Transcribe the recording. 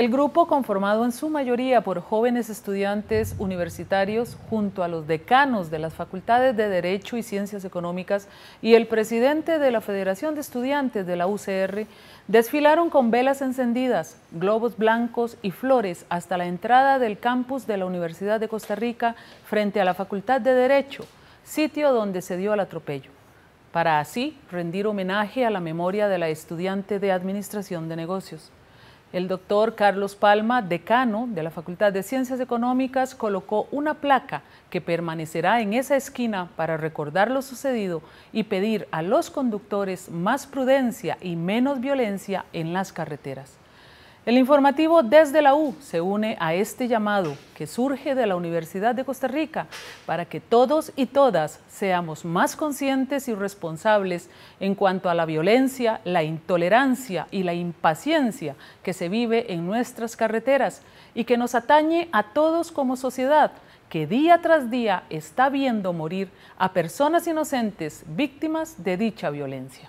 El grupo, conformado en su mayoría por jóvenes estudiantes universitarios, junto a los decanos de las facultades de Derecho y Ciencias Económicas y el presidente de la Federación de Estudiantes de la UCR, desfilaron con velas encendidas, globos blancos y flores hasta la entrada del campus de la Universidad de Costa Rica frente a la Facultad de Derecho, sitio donde se dio el atropello, para así rendir homenaje a la memoria de la estudiante de Administración de Negocios. El doctor Carlos Palma, decano de la Facultad de Ciencias Económicas, colocó una placa que permanecerá en esa esquina para recordar lo sucedido y pedir a los conductores más prudencia y menos violencia en las carreteras. El informativo Desde la U se une a este llamado que surge de la Universidad de Costa Rica para que todos y todas seamos más conscientes y responsables en cuanto a la violencia, la intolerancia y la impaciencia que se vive en nuestras carreteras y que nos atañe a todos como sociedad, que día tras día está viendo morir a personas inocentes víctimas de dicha violencia.